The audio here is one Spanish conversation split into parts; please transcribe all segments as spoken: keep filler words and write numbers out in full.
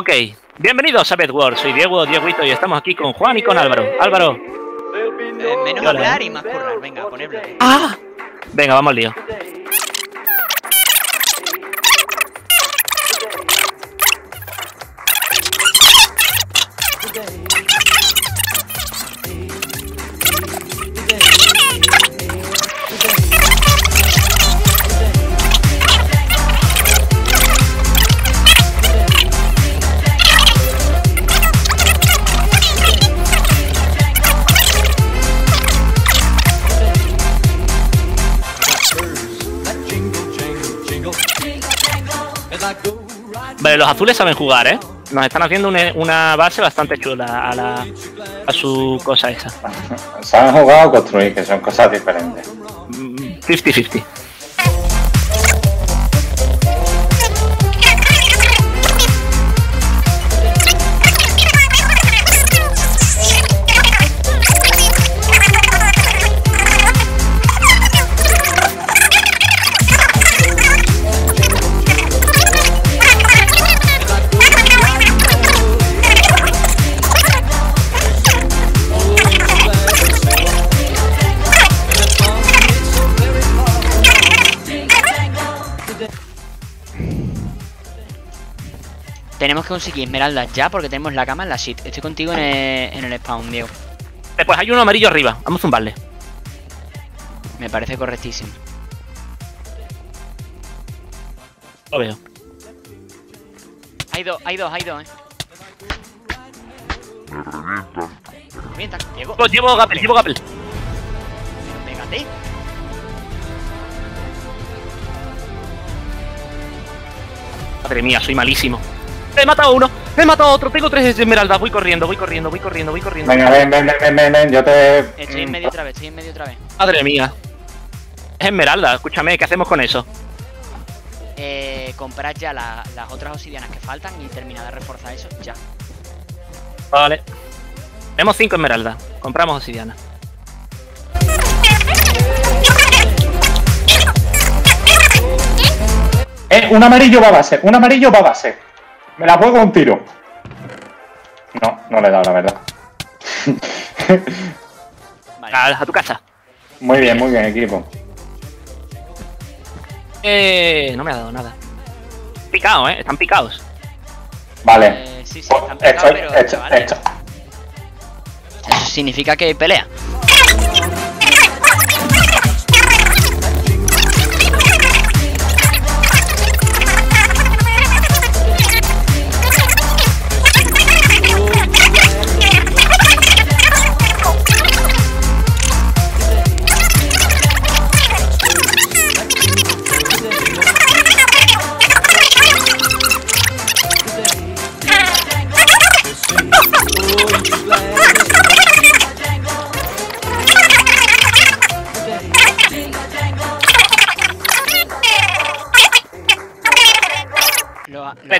Ok, bienvenidos a Bedwars, soy Diego, Dieguito y estamos aquí con Juan y con Álvaro. Álvaro. Eh, menos Hola. hablar y más currar, venga, ponerlo. ¡Ah! Venga, vamos al lío. Vale, los azules saben jugar, ¿eh? Nos están haciendo una, una base bastante chula a, la, a su cosa esa. Saben jugar o construir, que son cosas diferentes. cincuenta cincuenta. Tenemos que conseguir esmeraldas ya porque tenemos la cama en la shit. Estoy contigo en el, en el spawn, Diego. Después hay uno amarillo arriba. Vamos a zumbarle. Me parece correctísimo. Lo veo. Hay dos, hay dos, hay dos, eh. Me revientan. Me revientan, Diego. Lo llevo Gapel, llevo Gapel. Pero pégate. Madre mía, soy malísimo. He matado a uno, he matado a otro, tengo tres esmeraldas, voy corriendo, voy corriendo, voy corriendo, voy corriendo. Venga, ven, ven, ven, ven, ven, yo te... Estoy en medio otra vez, estoy en medio otra vez. Madre mía. Es esmeralda, escúchame, ¿qué hacemos con eso? Eh, comprad ya la, las otras obsidianas que faltan y terminad de reforzar eso, ya. Vale. Tenemos cinco esmeraldas, compramos obsidianas. Eh, un amarillo va a base, un amarillo va a base. Me la juego un tiro. No, no le he dado, la verdad. Vale. A, a tu casa. Muy bien, muy bien, equipo. Eh, no me ha dado nada. Picado, eh. Están picados. Vale. Eh, sí, sí, están picados, estoy, pero estoy, vale. estoy. Eso significa que pelea.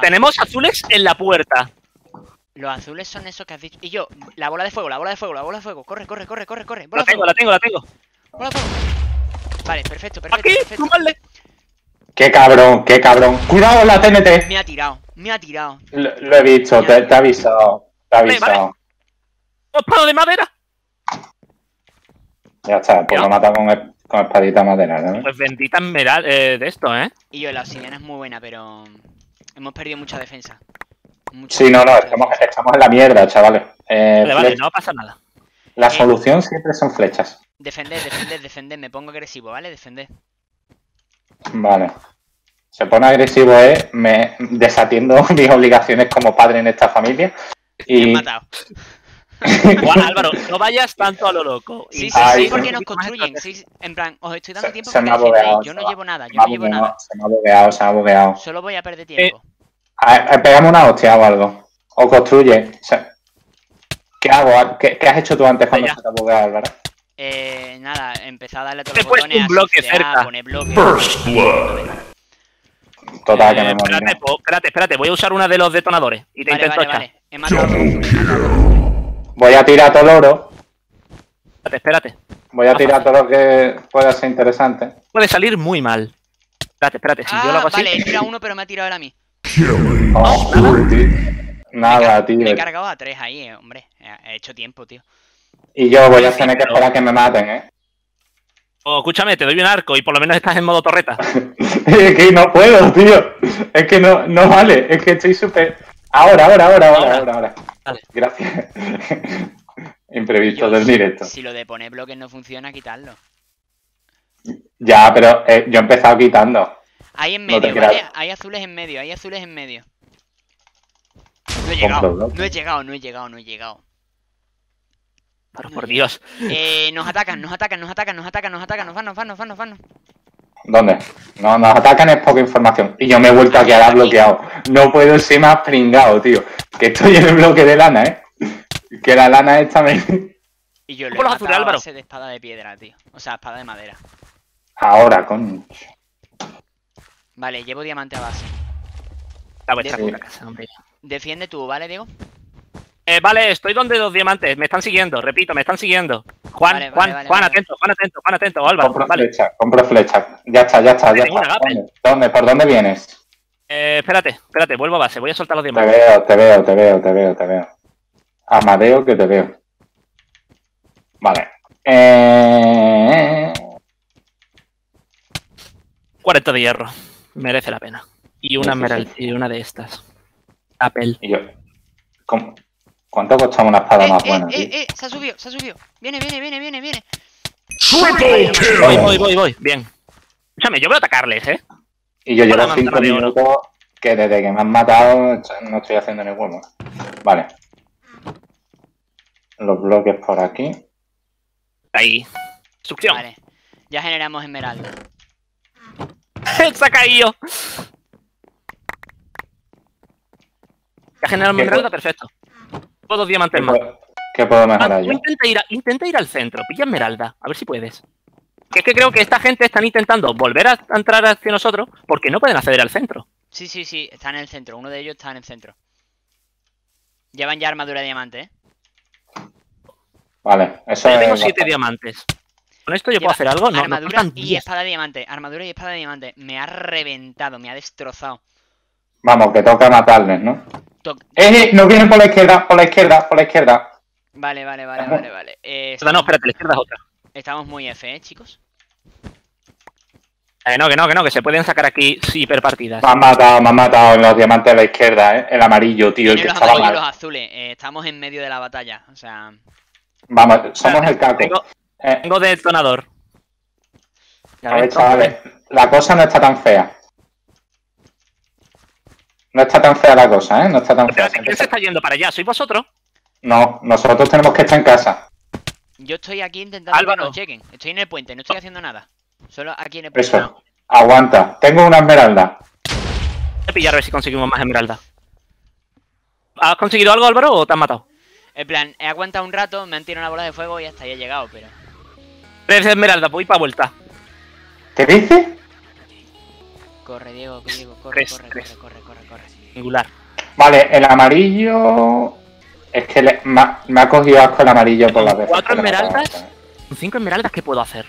Tenemos azules en la puerta. Los azules son esos que has dicho. Y yo, la bola de fuego, la bola de fuego, la bola de fuego. Corre, corre, corre, corre, corre. La tengo, la tengo, la tengo. Bola de fuego. Vale, perfecto, perfecto. Aquí, perfecto. Sumarle. Qué cabrón, qué cabrón. Cuidado la T N T. Me ha tirado, me ha tirado. Lo, lo he visto, te, te he avisado. Te he avisado. Vale, vale. De madera. Ya está, pues no. Lo mata con, el, con espadita madera, ¿no? Pues bendita esmeralda eh, de esto, ¿eh? Y yo, la obsidiana es muy buena, pero... Hemos perdido mucha defensa. Mucha sí, defensa. no, no, estamos, estamos en la mierda, chavales. Eh, vale, vale, no pasa nada. La eh, solución siempre son flechas. Defended, defended, defended. Me pongo agresivo, ¿vale? Defended. Vale. Se pone agresivo, ¿eh? Me desatiendo mis obligaciones como padre en esta familia. Y... Me he matado. Juan, Álvaro, no vayas tanto a lo loco. Sí, sí, Ay, sí, porque nos construyen. Sí, en plan, os estoy dando se, tiempo. Se me ha bobeado, yo no llevo nada, yo no llevo nada. Se me ha bobeado, se me ha bobeado. Solo voy a perder tiempo. Eh, a, a, pegame una hostia o algo. O construye. O sea, ¿qué hago? ¿Qué, ¿Qué has hecho tú antes cuando se te ha bobeado, Álvaro? Eh, nada, empezá a darle a todos los botones. Un bloque cerca. First blood. Total, eh, que me morí. Espérate, po, espérate, espérate, voy a usar una de los detonadores. Y te vale, intento echar. Vale, vale. Voy a tirar todo el oro. Espérate, espérate. Voy a ah, tirar todo lo que pueda ser interesante. Puede salir muy mal. Espérate, espérate. Si ah, yo lo hago vale, así... he tirado uno, pero me ha tirado él a mí. Oh, oh, Nada, tío. Me he cargado a tres ahí, eh, hombre. He hecho tiempo, tío. Y yo voy a sí, tener pero... que esperar a que me maten, ¿eh? Oh, escúchame, te doy un arco y por lo menos estás en modo torreta. Es que no puedo, tío. Es que no, no vale. Es que estoy súper... Ahora, ahora, ahora, ahora, ahora, ahora. Vale. Gracias. Imprevisto yo, del si, directo. Si lo de poner bloques no funciona, quitarlo. Ya, pero eh, yo he empezado quitando. Ahí en medio, no ¿vale? Hay azules en medio, hay azules en medio. No he llegado, no he llegado, no he llegado, no he llegado. Pero por Dios. Eh, nos atacan, nos atacan, nos atacan, nos atacan, nos atacan, nos van, nos van, nos van, nos van. ¿Dónde? No, nos atacan es poca información. Y yo me he vuelto a quedar bloqueado. No puedo ser más pringado, tío. Que estoy en el bloque de lana, ¿eh? Que la lana esta me... Y yo le he matado a base de espada de piedra, tío. O sea, espada de madera. Ahora, coño. Vale, llevo diamante a base. La vuestra puta casa, hombre. Defiende tú, ¿vale, Diego? Eh, vale, estoy donde los diamantes, me están siguiendo, repito, me están siguiendo. Juan, vale, vale, Juan, vale, Juan, vale. atento, Juan, atento, Juan, atento, Álvaro. Compro vale. flecha, compro flecha. Ya está, ya está, ya está. ¿Dónde? ¿Dónde? ¿Por dónde vienes? Eh, espérate, espérate, vuelvo a base, voy a soltar los diamantes. Te veo, te veo, te veo, te veo, te veo. Amadeo, que te veo. Vale. Eh... cuarenta de hierro, merece la pena. Y una, sí, sí. y una de estas. Apple. ¿Y yo? ¿Cómo? ¿Cuánto costaba una espada eh, más eh, buena? Eh, eh, se ha subido, se ha subido. Viene, viene, viene, viene, viene. ¡Súbete! Voy, voy, voy, voy. Bien. Escúchame, yo voy a atacarles, ¿eh? Y yo llevo cinco minutos que desde que me han matado no estoy haciendo ningún huevo. Vale. Los bloques por aquí. Ahí. Succión. Vale. Ya generamos esmeralda. ¡Se ha caído! Ya generamos esmeralda, perfecto. Dos diamantes más. ¿Qué puedo mejorar yo? Intenta ir, a, intenta ir al centro, pilla esmeralda, a ver si puedes. Que es que creo que esta gente están intentando volver a entrar hacia nosotros porque no pueden acceder al centro. Sí, sí, sí, está en el centro, uno de ellos está en el centro. Llevan ya armadura de diamante, ¿eh? Vale, eso yo es... tengo siete diamantes. ¿Con esto yo Lleva puedo hacer algo? No, armadura y espada de diamante, armadura y espada de diamante. Me ha reventado, me ha destrozado. Vamos, que toca matarles, ¿no? Eh, no vienen por la izquierda, por la izquierda, por la izquierda. Vale, vale, vale, vale, vale. Eh, estamos... No, espérate, la izquierda es otra. Estamos muy F, ¿eh, chicos? Eh, no, que no, que no, que se pueden sacar aquí hiperpartidas. Me han matado, me han matado en los diamantes de la izquierda, ¿eh? El amarillo, tío. El que los estaba amarillos y los azules. Eh, estamos en medio de la batalla, o sea... Vamos, somos claro, el caco. Tengo, eh, tengo detonador. A ver, chavales, la cosa no está tan fea. No está tan fea la cosa, ¿eh? No está tan fea. Pero ¿quién se está yendo para allá? ¿Sois vosotros? No, nosotros tenemos que estar en casa. Yo estoy aquí intentando Álvaro. que nos chequen. Estoy en el puente, no estoy haciendo nada. Solo aquí en el puente. Eso, no. Aguanta. Tengo una esmeralda. Voy a pillar a ver si conseguimos más esmeralda. ¿Has conseguido algo, Álvaro, o te has matado? En plan, he aguantado un rato, me han tirado una bola de fuego y hasta ahí he llegado, pero... Tres esmeraldas, voy para vuelta. ¿Te dices? Corre, Diego, Diego, corre, tres, corre, tres. corre, corre, corre, corre. Singular. Vale, el amarillo... Es que le... me, ha... me ha cogido asco el amarillo por la vez. ¿Cuatro esmeraldas? ¿Con cinco esmeraldas qué puedo hacer?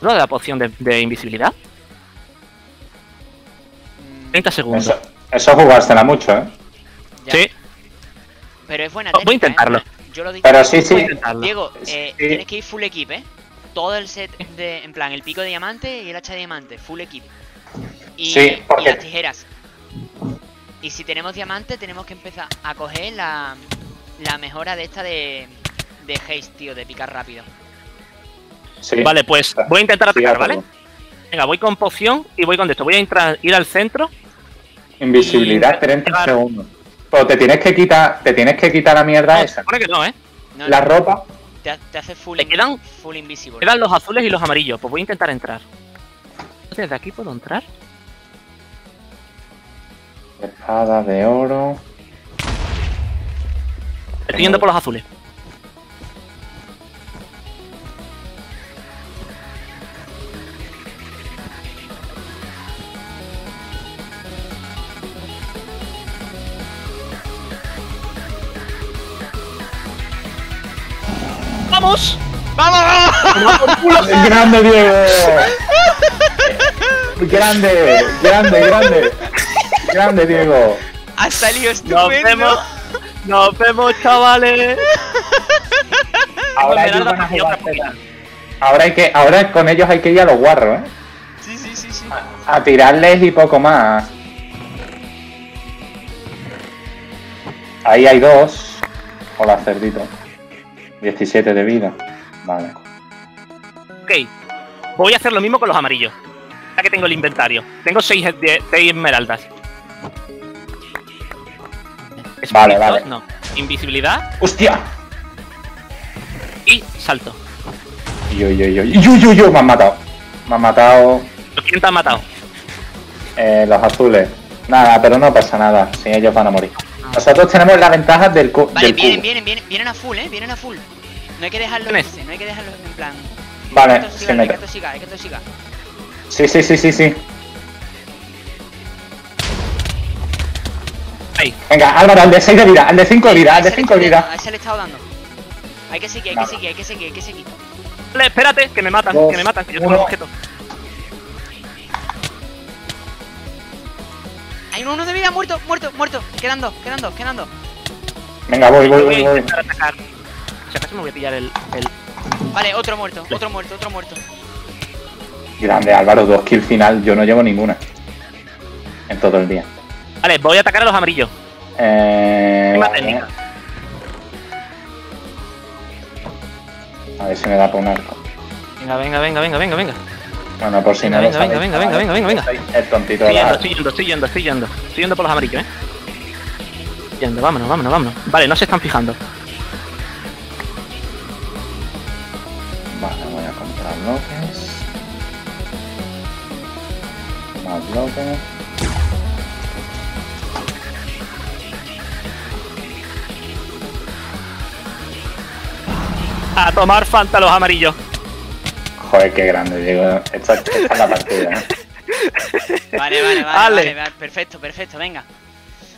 ¿Lo de la poción de, de invisibilidad? treinta segundos. Eso, eso jugársela mucho, ¿eh? Ya. Sí. Pero es buena técnica, voy a intentarlo. ¿eh? Yo lo digo. Pero sí, sí. Diego, eh, sí. tienes que ir full equip, ¿eh? Todo el set de... En plan, el pico de diamante y el hacha de diamante. Full equip. Y, sí, porque... y las tijeras. Y si tenemos diamante, tenemos que empezar a coger la, la mejora de esta de, de haste, tío, de picar rápido. Sí. Vale, pues voy a intentar atacar, sí, ¿vale? Venga, voy con poción y voy con esto. Voy a entrar, ir al centro. Invisibilidad, treinta segundos. Pero te tienes que quitar, te tienes que quitar la mierda no, esa. Supone que no, ¿eh? No, la no. ropa. Te, te hace full, te quedan, full invisible. Quedan los azules y los amarillos. Pues voy a intentar entrar. ¿Desde aquí puedo entrar? Espada de oro. Estoy yendo por los azules. ¡Vamos! ¡Vamos! ¡Vamos! ¡Grande, Diego! ¡Grande! ¡Grande, grande! Grande, Diego. Ha salido estupendo. Nos vemos, Nos vemos, chavales. Ahora ellos van a jugar Z. Ahora hay que, ahora con ellos hay que ir a los guarros, ¿eh? Sí, sí, sí, sí. A, a tirarles y poco más. Ahí hay dos. Hola, cerdito. diecisiete de vida. Vale. Ok. Voy a hacer lo mismo con los amarillos. Ya que tengo el inventario. Tengo seis, diez, seis esmeraldas. Vale, vale. No. Invisibilidad. ¡Hostia! Y salto. Yo, yo, yo, yo, yo, yo, me han matado. Me han matado. ¿Quién te ha matado? Eh, los azules. Nada, pero no pasa nada. Si ellos van a morir. Nosotros tenemos la ventaja del cubo. Vale, del vienen, cubo. vienen, vienen, vienen a full, eh, vienen a full. No hay que dejarlos, no hay que dejarlos en plan. Vale, que siga, hay que tosigar, hay que tosigar. Sí, sí, sí, sí, sí. Ahí. Venga, Álvaro, al de seis de vida, al de cinco de vida, al de cinco de vida. A ese le he estado dando. Hay que seguir, hay que seguir, hay que seguir, hay que seguir. Vale, espérate, que me matan, dos, que me matan, que yo tengo un objeto. Hay uno de vida, muerto, muerto, muerto. Quedan dos, quedan dos, quedan dos. Venga, voy, voy, voy, voy. voy. Atacar. Si acaso me voy a pillar el, el... Vale, otro muerto, otro muerto, otro muerto. Grande, Álvaro, dos kills final. Yo no llevo ninguna. En todo el día. Vale, voy a atacar a los amarillos. Eh... Vale. A ver si me da por un arco. Venga, venga, venga, venga, venga, venga. Bueno, por si no venga, venga, venga, venga, venga, venga, venga. El tontito de la... Estoy yendo, estoy yendo, estoy yendo. Estoy yendo por los amarillos, eh. Estoy yendo, vámonos, vámonos, vámonos. Vale, no se están fijando. Vale, voy a comprar bloques. Más bloques. A tomar Fanta los amarillos. Joder, qué grande, Diego. Esta, esta es la partida, ¿eh? Vale, vale, vale, vale, vale. Perfecto, perfecto, venga.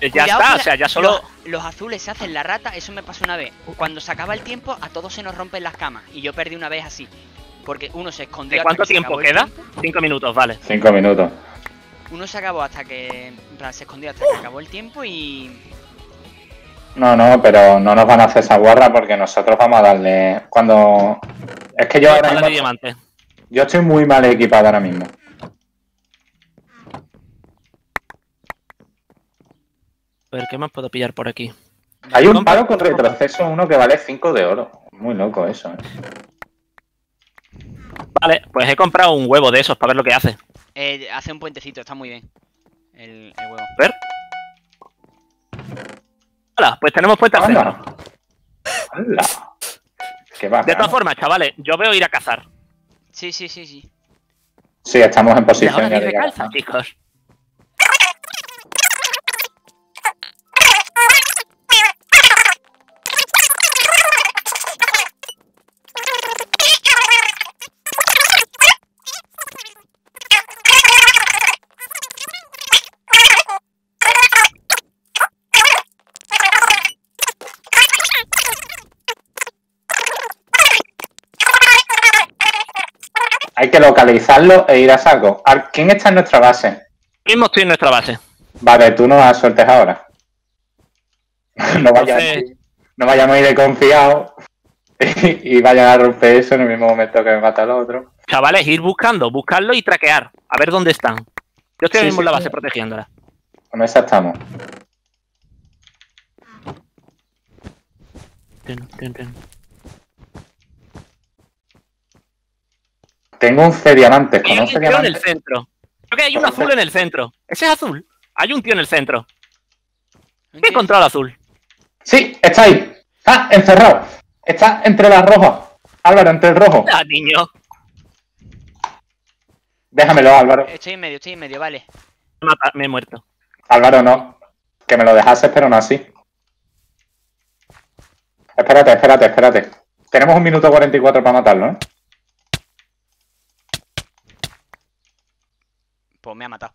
Ya cuidado, está, la, o sea, ya solo... Los, los azules se hacen la rata, eso me pasó una vez. Cuando se acaba el tiempo, a todos se nos rompen las camas. Y yo perdí una vez así. Porque uno se escondió... ¿De cuánto tiempo queda? Tiempo. Cinco minutos, vale. Cinco minutos. Uno se acabó hasta que... Se escondió hasta uh. que acabó el tiempo y... No, no, pero no nos van a hacer esa guarra porque nosotros vamos a darle... Cuando... Es que yo ahora mismo... Diamante. Yo estoy muy mal equipado ahora mismo. A ver, ¿qué más puedo pillar por aquí? Hay un palo con retroceso, uno que vale cinco de oro. Muy loco eso, eh. Vale, pues he comprado un huevo de esos para ver lo que hace. Eh, hace un puentecito, está muy bien. El, el huevo. A ver. Hola, pues tenemos puertas. ¡Hala! ¡Hala! Qué bacán. De todas formas, chavales, yo veo ir a cazar. Sí, sí, sí, sí. Sí, estamos en posición. Ahora de calza, chicos. Hay que localizarlo e ir a saco. ¿Quién está en nuestra base? Mismo estoy en nuestra base. Vale, tú no la sueltes ahora. No vayamos, no vayamos a ir de confiado y, y vayan a romper eso en el mismo momento que me mata el otro. Chavales, ir buscando, buscarlo y traquear. A ver dónde están. Yo estoy sí, mismo en sí, la base sí. protegiéndola. Con esa estamos. Ten, ten, ten. Tengo un C diamantes, con un C diamantes. En el centro. Creo que hay un azul en el centro. Ese es azul. Hay un tío en el centro. He encontrado el azul. Sí, está ahí. Está encerrado. Está entre las rojas. Álvaro, entre el rojo. Ah, niño. Déjamelo, Álvaro. Estoy en medio, estoy en medio, vale. Me he muerto. Álvaro, no. Que me lo dejases, pero no así. Espérate, espérate, espérate. Tenemos un minuto cuarenta y cuatro para matarlo, ¿eh? Pues me ha matado.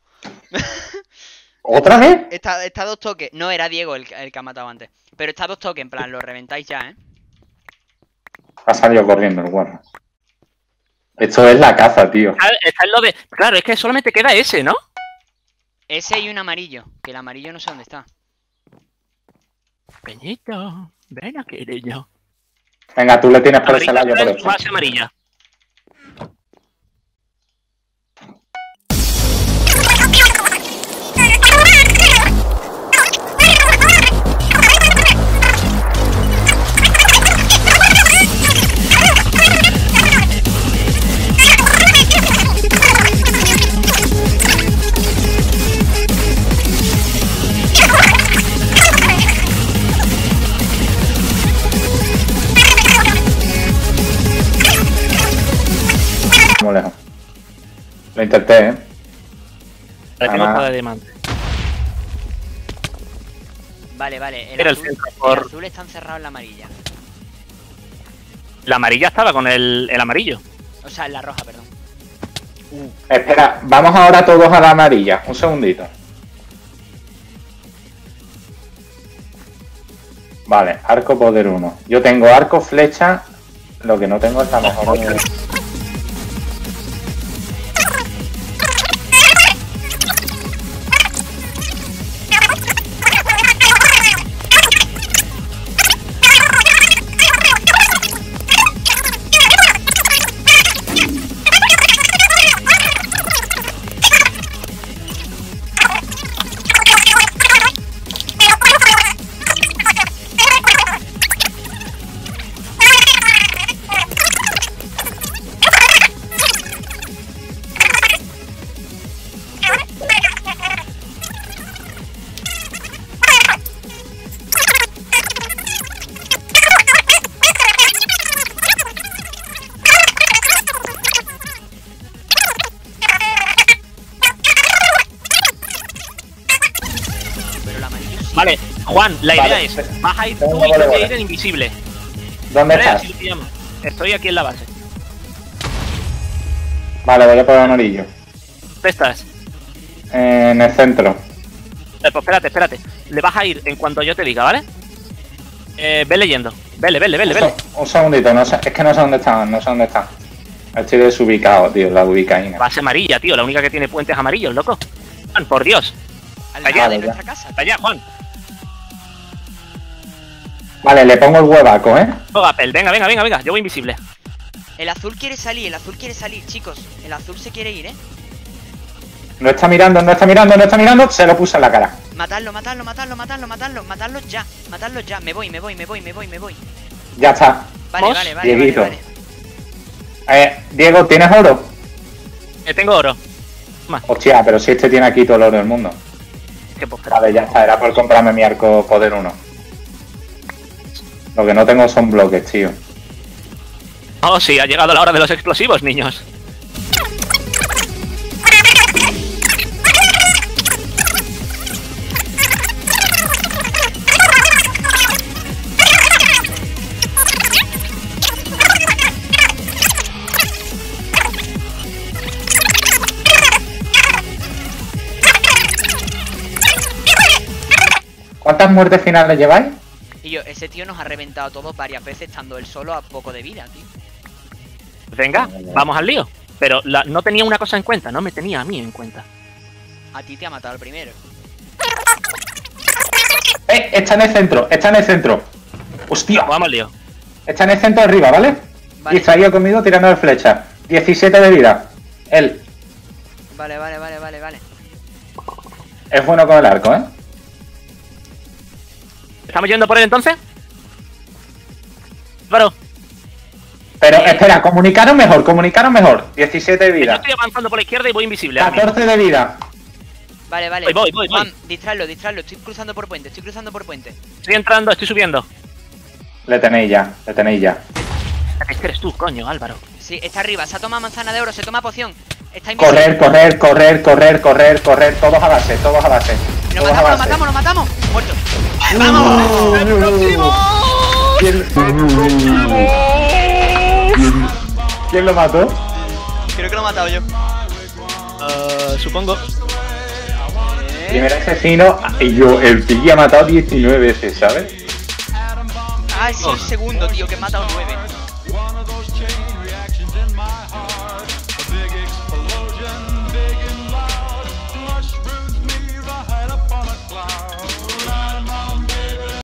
¿Otra vez? Está, está dos toques. No, era Diego el, el que ha matado antes. Pero está dos toques, en plan, lo reventáis ya, ¿eh? Ha salido corriendo el guarro. Esto es la caza, tío. Claro, está en lo de... claro, es que solamente queda ese, ¿no? Ese y un amarillo. Que el amarillo no sé dónde está. Peñito, ven aquí, niño. Venga, tú le tienes por ese lado, por eso. Fase amarilla. Lejos. Lo intenté, ¿eh? Parece que no está de diamante. Vale, vale. El, azul, el, por... el azul está encerrado en la amarilla. La amarilla estaba con el, el amarillo. O sea, en la roja, perdón. Uh. Espera, vamos ahora todos a la amarilla. Un segundito. Vale, arco poder uno. Yo tengo arco, flecha. Lo que no tengo es la mejor. Juan, la idea vale, es, vas a ir tú y yo voy a ir en invisible. ¿Dónde estás? Estoy aquí en la base. Vale, voy a poner un orillo. ¿Dónde estás? En el centro. Eh, pues espérate, espérate. Le vas a ir en cuanto yo te diga, ¿vale? Eh, ve leyendo. Vele, vele, vele, vele. Un segundito, no sé, es que no sé dónde están, no sé dónde están. Estoy desubicado, tío, la ubicaína. Base amarilla, tío, la única que tiene puentes amarillos, loco. Juan, por Dios. Allá de nuestra casa. Allá, Juan. Vale, le pongo el huevaco, ¿eh? Venga, venga, venga, venga, yo voy invisible. El azul quiere salir, el azul quiere salir, chicos. El azul se quiere ir, ¿eh? No está mirando, no está mirando, no está mirando. Se lo puse en la cara. Matadlo, matadlo, matadlo, matadlo, matadlo, matadlo ya. Matadlo ya, me voy, me voy, me voy, me voy, me voy. Ya está. Vale, ¿Vos? vale, vale, Dieguito. vale, vale. Eh, Diego, ¿tienes oro? Eh, tengo oro. Más. Hostia, pero si este tiene aquí todo el oro del mundo. ¿Qué postre? Vale, ya está, era por comprarme mi arco poder uno. Lo que no tengo son bloques, tío. Oh, sí, ha llegado la hora de los explosivos, niños. ¿Cuántas muertes finales lleváis? Y yo, ese tío nos ha reventado a todos varias veces estando él solo a poco de vida, tío. Venga, vamos al lío. Pero la, no tenía una cosa en cuenta, no me tenía a mí en cuenta. A ti te ha matado el primero. ¡Eh! Está en el centro, está en el centro. ¡Hostia! Vamos al lío. Está en el centro arriba, ¿vale? vale. Distraído conmigo tirando de flecha. diecisiete de vida. Él. Vale, vale, vale, vale, vale. Es bueno con el arco, ¿eh? ¿Estamos yendo por él entonces? Álvaro. Pero espera, comunicaros mejor, comunicaros mejor. diecisiete de vida. Yo estoy avanzando por la izquierda y voy invisible. catorce de vida. Vale, vale. Voy, voy, voy. Juan, distraerlo, distraerlo. Estoy cruzando por puente, estoy cruzando por puente. Estoy entrando, estoy subiendo. Le tenéis ya, le tenéis ya. Este eres tú, coño, Álvaro. Sí, está arriba, se ha tomado manzana de oro, se toma poción. Está invisible. Correr, correr, correr, correr, correr, correr. Todos a base, todos a base. Lo matamos, lo matamos, lo matamos. Muerto. ¡Vamos! ¡El próximo! ¿Quién... ¿Quién... ¿Quién lo mató? Creo que lo he matado yo. Uh, supongo. ¿Eh? Primer asesino, y yo, el Piggy ha matado diecinueve veces, ¿sabes? Ah, es el segundo, tío, que he matado nueve.